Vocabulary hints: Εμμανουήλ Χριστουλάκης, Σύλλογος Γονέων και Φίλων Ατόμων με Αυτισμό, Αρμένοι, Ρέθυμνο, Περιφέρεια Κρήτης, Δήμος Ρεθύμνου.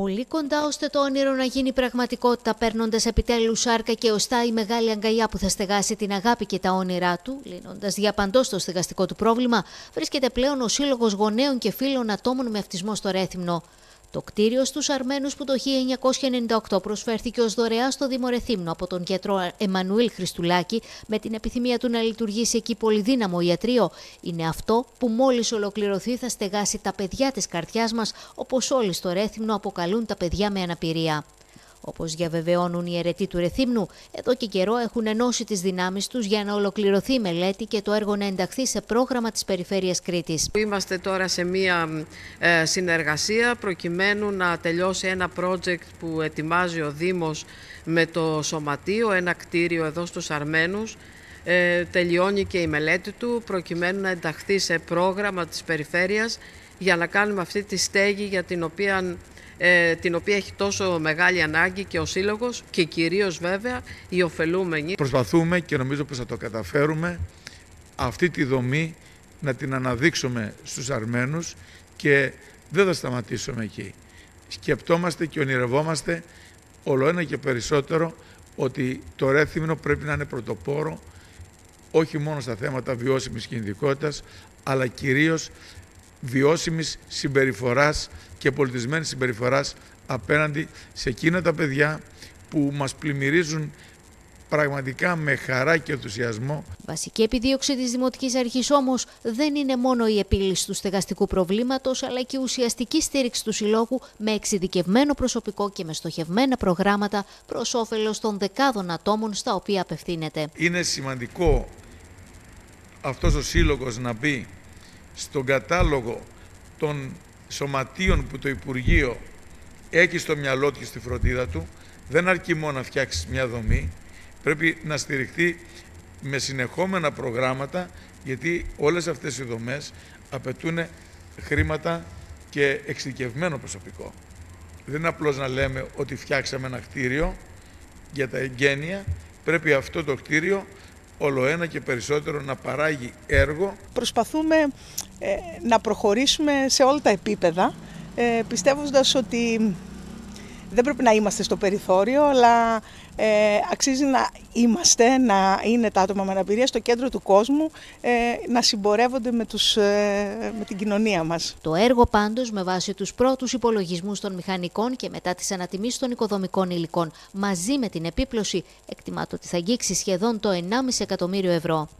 Πολύ κοντά ώστε το όνειρο να γίνει πραγματικότητα, παίρνοντας επιτέλους σάρκα και οστά η μεγάλη αγκαλιά που θα στεγάσει την αγάπη και τα όνειρά του, λύνοντας διαπαντός το στεγαστικό του πρόβλημα, βρίσκεται πλέον ο Σύλλογος Γονέων και Φίλων Ατόμων με Αυτισμό στο Ρέθυμνο. Το κτίριο στους Αρμένους που το 1998 προσφέρθηκε ως δωρεά στο Δήμο Ρεθύμνου από τον γιατρό Εμμανουήλ Χριστουλάκη με την επιθυμία του να λειτουργήσει εκεί πολυδύναμο ιατρείο, είναι αυτό που μόλις ολοκληρωθεί θα στεγάσει τα παιδιά της καρδιάς μας, όπως όλοι στο Ρέθυμνο αποκαλούν τα παιδιά με αναπηρία. Όπως διαβεβαιώνουν οι αιρετοί του Ρεθύμνου, εδώ και καιρό έχουν ενώσει τις δυνάμεις τους για να ολοκληρωθεί η μελέτη και το έργο να ενταχθεί σε πρόγραμμα της Περιφέρειας Κρήτης. Είμαστε τώρα σε μία συνεργασία προκειμένου να τελειώσει ένα project που ετοιμάζει ο Δήμος με το Σωματείο, ένα κτίριο εδώ στους Αρμένους. Τελειώνει και η μελέτη του προκειμένου να ενταχθεί σε πρόγραμμα της Περιφέρειας για να κάνουμε αυτή τη στέγη για την οποία έχει τόσο μεγάλη ανάγκη και ο Σύλλογος και κυρίως βέβαια οι ωφελούμενοι. Προσπαθούμε και νομίζω πως θα το καταφέρουμε αυτή τη δομή να την αναδείξουμε στους Αρμένους και δεν θα σταματήσουμε εκεί. Σκεπτόμαστε και ονειρευόμαστε ολοένα και περισσότερο ότι το Ρέθυμνο πρέπει να είναι πρωτοπόρο όχι μόνο στα θέματα βιώσιμης κινητικότητας αλλά κυρίως βιώσιμης συμπεριφοράς και πολιτισμένης συμπεριφοράς απέναντι σε εκείνα τα παιδιά που μας πλημμυρίζουν πραγματικά με χαρά και ενθουσιασμό. Βασική επιδίωξη της Δημοτικής Αρχής όμως δεν είναι μόνο η επίλυση του στεγαστικού προβλήματος αλλά και η ουσιαστική στήριξη του Συλλόγου με εξειδικευμένο προσωπικό και με στοχευμένα προγράμματα προς όφελος των δεκάδων ατόμων στα οποία απευθύνεται. Είναι σημαντικό αυτός ο Σύλλογος να μπει στον κατάλογο των σωματείων που το Υπουργείο έχει στο μυαλό του και στη φροντίδα του. Δεν αρκεί μόνο να φτιάξει μια δομή, πρέπει να στηριχθεί με συνεχόμενα προγράμματα, γιατί όλες αυτές οι δομές απαιτούν χρήματα και εξειδικευμένο προσωπικό. Δεν είναι απλώς να λέμε ότι φτιάξαμε ένα κτίριο για τα εγγένεια, πρέπει αυτό το κτίριο ολοένα και περισσότερο να παράγει έργο. Προσπαθούμε να προχωρήσουμε σε όλα τα επίπεδα, πιστεύοντας ότι δεν πρέπει να είμαστε στο περιθώριο, αλλά αξίζει να είμαστε, να είναι τα άτομα με αναπηρία στο κέντρο του κόσμου, να συμπορεύονται με την κοινωνία μας. Το έργο πάντως με βάση τους πρώτους υπολογισμούς των μηχανικών και μετά τις ανατιμήσεις των οικοδομικών υλικών μαζί με την επίπλωση εκτιμάται ότι θα αγγίξει σχεδόν το 1,5 εκατομμύριο ευρώ.